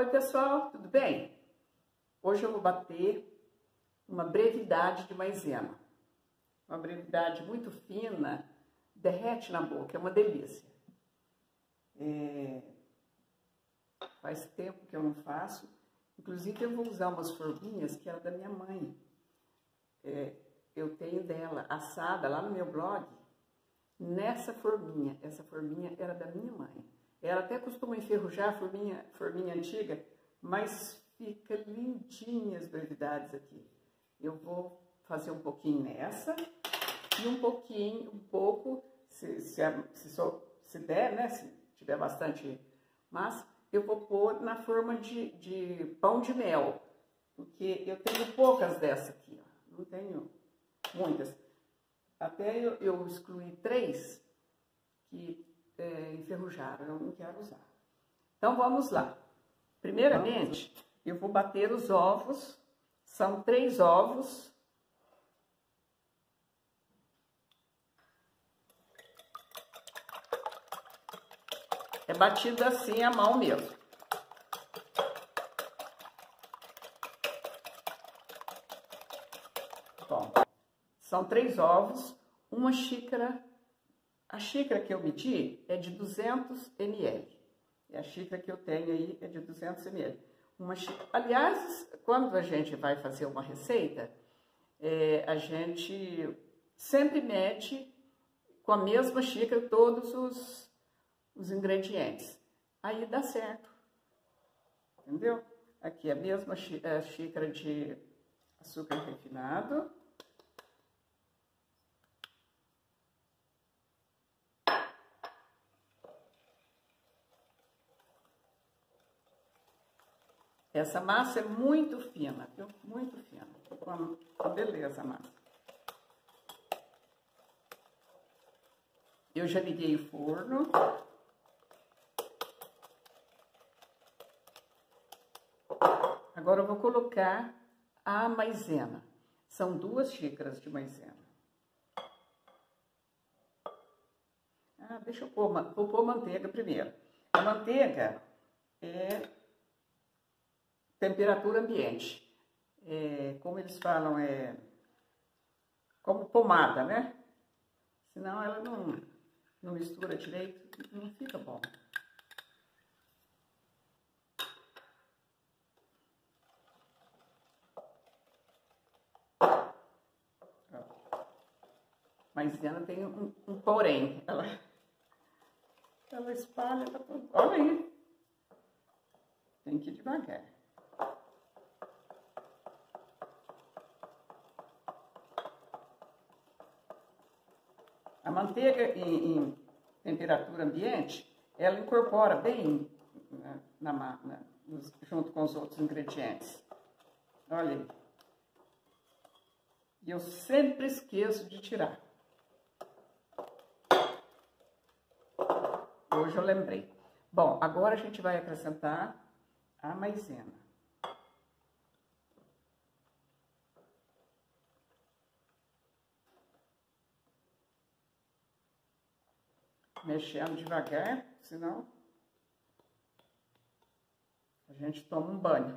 Oi pessoal, tudo bem? Hoje eu vou bater uma brevidade de maizena. Uma brevidade muito fina, derrete na boca, é uma delícia. Faz tempo que eu não faço, inclusive eu vou usar umas forminhas que era da minha mãe. Eu tenho dela assada lá no meu blog, nessa forminha. Essa forminha era da minha mãe. Ela até costuma enferrujar, forminha antiga, mas fica lindinha as brevidades aqui. Eu vou fazer um pouquinho nessa e um pouco, se der, né, se tiver bastante massa, eu vou pôr na forma de pão de mel, porque eu tenho poucas dessa aqui, ó, não tenho muitas. Até eu excluí 3 que enferrujaram, eu não quero usar. Então vamos lá. Primeiramente, eu vou bater os ovos, são 3 ovos. É batido assim à mão mesmo. Bom, são 3 ovos, uma xícara. A xícara que eu medi é de 200 ml. E a xícara que eu tenho aí é de 200 ml. Uma xícara... Aliás, quando a gente vai fazer uma receita, a gente sempre mede com a mesma xícara todos os ingredientes. Aí dá certo. Entendeu? Aqui a mesma xícara de açúcar refinado. Essa massa é muito fina, viu? Muito fina. Ficou uma beleza a massa. Eu já liguei o forno. Agora eu vou colocar a maizena. São 2 xícaras de maizena. Ah, deixa eu pôr, vou pôr manteiga primeiro. A manteiga é... temperatura ambiente, como eles falam, como pomada, né? Senão ela não mistura direito, não fica bom. Mas ela tem um porém, ela espalha pra todo mundo. Olha aí, tem que ir devagar. A manteiga em temperatura ambiente, ela incorpora bem junto com os outros ingredientes. Olha aí. E eu sempre esqueço de tirar. Hoje eu lembrei. Bom, agora a gente vai acrescentar a maizena. Mexendo devagar, senão a gente toma um banho.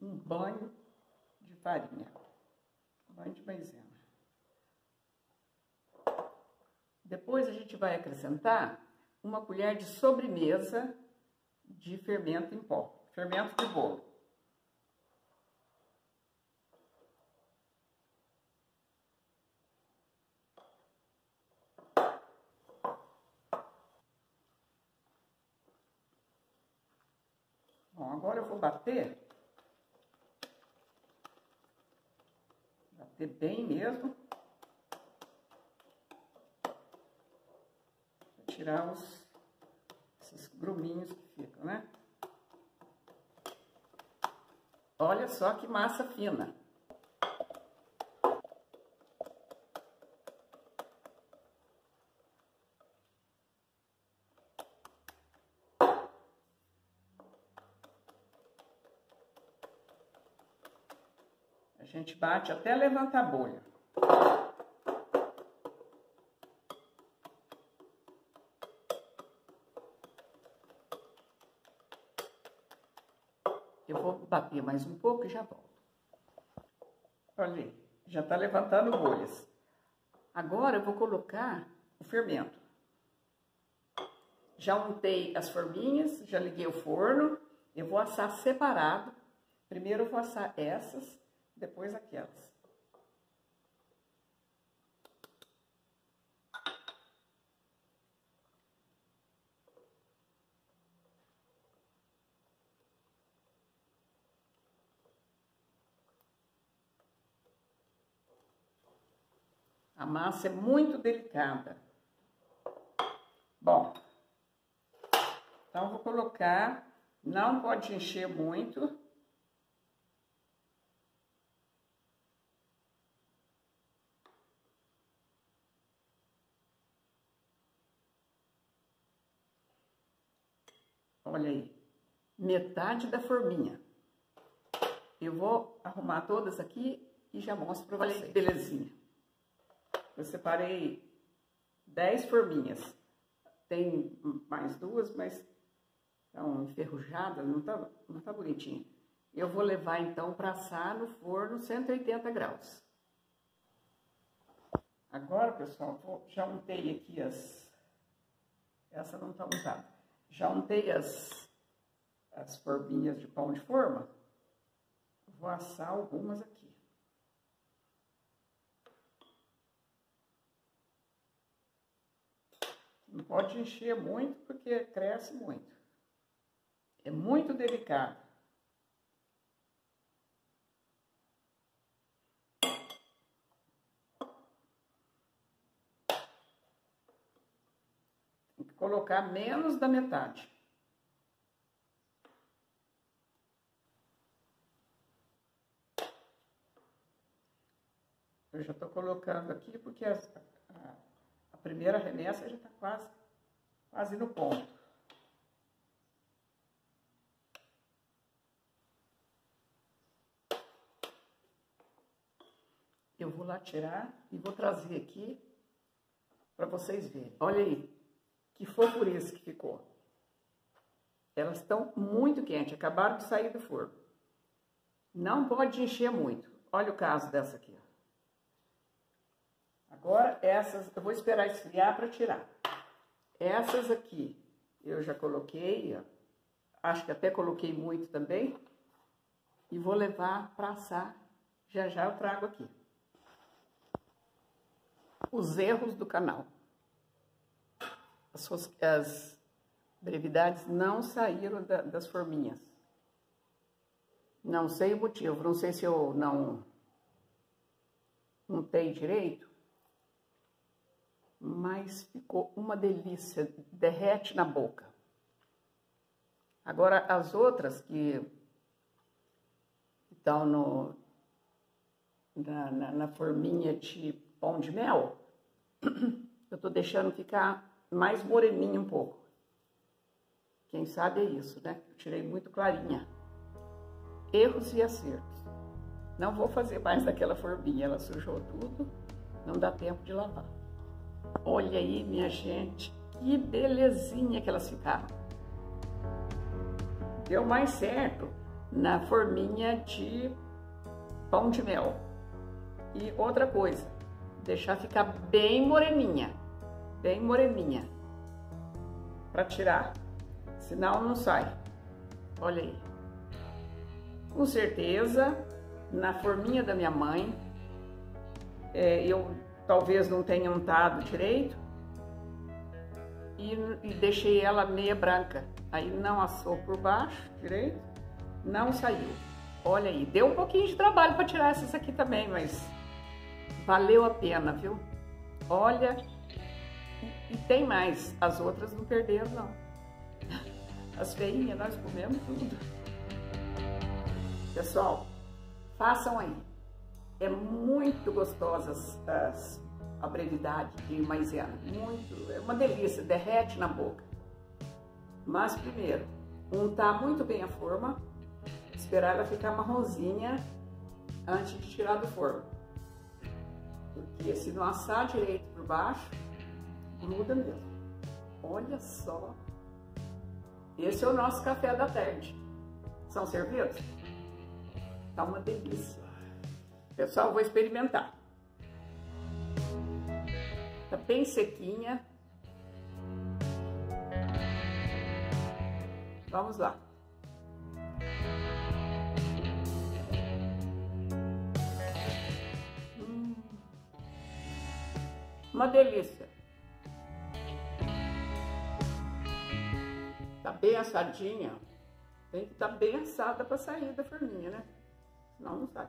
Um banho de farinha, um banho de maizena. Depois a gente vai acrescentar uma colher de sobremesa de fermento em pó, fermento de bolo. Agora eu vou bater bem mesmo, pra tirar esses gruminhos que ficam, né? Olha só que massa fina! A gente bate até levantar a bolha. papinha mais um pouco e já volto. Olha aí, já está levantando bolhas. Agora eu vou colocar o fermento. Já untei as forminhas, já liguei o forno. Eu vou assar separado. Primeiro eu vou assar essas, depois aquelas. A massa é muito delicada. Bom, então vou colocar, não pode encher muito. Olha aí, metade da forminha. Eu vou arrumar todas aqui e já mostro pra vocês. Olha aí, belezinha. Eu separei 10 forminhas. Tem mais duas, mas estão enferrujadas, não tá bonitinha. Eu vou levar então para assar no forno 180 graus. Agora, pessoal, já untei aqui as... Essa não tá untada. Já untei as forminhas de pão de forma. Vou assar algumas aqui. Não pode encher muito, porque cresce muito. É muito delicado. Tem que colocar menos da metade. Eu já estou colocando aqui, porque a primeira remessa já está quase no ponto. Eu vou lá tirar e vou trazer aqui para vocês verem. Olha aí, que fofureza que ficou. Elas estão muito quentes, acabaram de sair do forno. Não pode encher muito. Olha o caso dessa aqui. Agora, essas, eu vou esperar esfriar para tirar. Essas aqui, eu já coloquei, ó, acho que até coloquei muito também. E vou levar para assar, já já eu trago aqui. Os erros do canal. As brevidades não saíram das forminhas. Não sei o motivo, não sei se eu não tenho direito, mas ficou uma delícia, derrete na boca. Agora, as outras que estão na forminha de pão de mel, eu tô deixando ficar mais moreninha um pouco. Quem sabe é isso, né? Eu tirei muito clarinha. Erros e acertos. Não vou fazer mais daquela forminha, ela sujou tudo, não dá tempo de lavar. Olha aí, minha gente, que belezinha que elas ficaram. Deu mais certo na forminha de pão de mel. E outra coisa, deixar ficar bem moreninha, para tirar, senão não sai. Olha aí. Com certeza, na forminha da minha mãe, eu talvez não tenha untado direito e deixei ela meia branca. Aí não assou por baixo direito, não saiu. Olha aí, deu um pouquinho de trabalho para tirar essas aqui também, mas valeu a pena, viu? Olha, e tem mais, as outras não perderam não. As feinhas nós comemos tudo. Pessoal, façam aí. É muito gostosa a brevidade de maizena, muito, é uma delícia, derrete na boca. Mas primeiro, untar muito bem a forma, esperar ela ficar marronzinha antes de tirar do forno. Porque se não assar direito por baixo, gruda mesmo. Olha só, esse é o nosso café da tarde. São servidos? Tá uma delícia. Pessoal, vou experimentar. Tá bem sequinha. Vamos lá. Uma delícia. Tá bem assadinha. Tem que estar bem assada para sair da forminha, né? Senão não sai.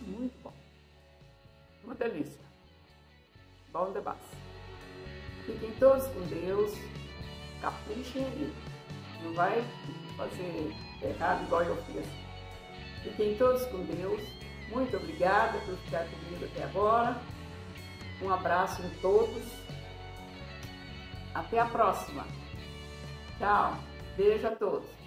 Muito bom. Uma delícia. Bom de base. Fiquem todos com Deus. Caprichem aí. Não vai fazer errado igual eu fiz. Fiquem todos com Deus. Muito obrigada por ficar comigo até agora. Um abraço em todos. Até a próxima. Tchau. Beijo a todos.